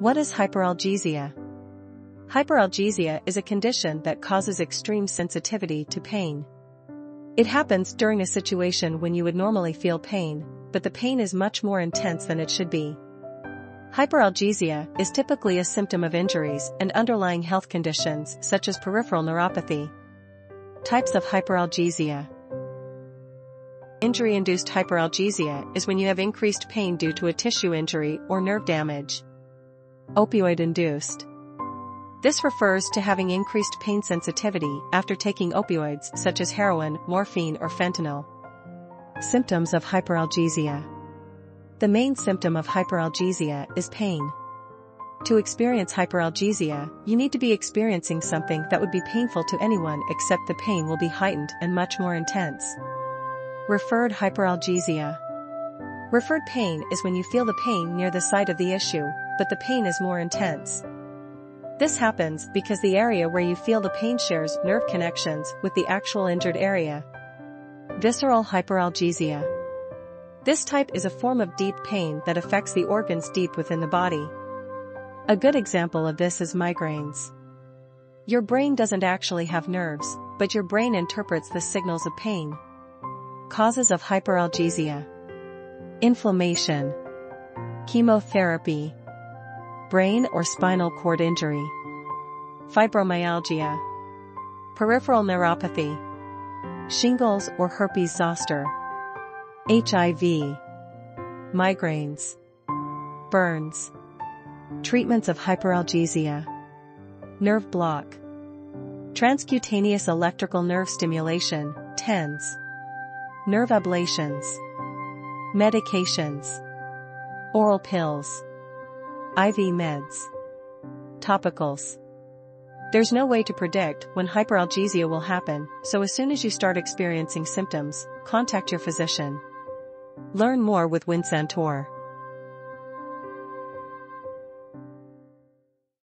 What is hyperalgesia? Hyperalgesia is a condition that causes extreme sensitivity to pain. It happens during a situation when you would normally feel pain, but the pain is much more intense than it should be. Hyperalgesia is typically a symptom of injuries and underlying health conditions such as peripheral neuropathy. Types of hyperalgesia. Injury-induced hyperalgesia is when you have increased pain due to a tissue injury or nerve damage. Opioid-induced. This refers to having increased pain sensitivity after taking opioids such as heroin, morphine, or fentanyl. Symptoms of hyperalgesia. The main symptom of hyperalgesia is pain. To experience hyperalgesia, you need to be experiencing something that would be painful to anyone, except the pain will be heightened and much more intense. Referred hyperalgesia. Referred pain is when you feel the pain near the site of the issue, but the pain is more intense. This happens because the area where you feel the pain shares nerve connections with the actual injured area. Visceral hyperalgesia. This type is a form of deep pain that affects the organs deep within the body. A good example of this is migraines. Your brain doesn't actually have nerves, but your brain interprets the signals of pain. Causes of hyperalgesia. Inflammation. Chemotherapy. Brain or spinal cord injury. Fibromyalgia. Peripheral neuropathy. Shingles or herpes zoster. HIV. Migraines. Burns. Treatments of hyperalgesia. Nerve block. Transcutaneous electrical nerve stimulation, TENS. Nerve ablations. Medications. Oral pills. IV meds. Topicals. There's no way to predict when hyperalgesia will happen, so as soon as you start experiencing symptoms, contact your physician. Learn more with WinSantor.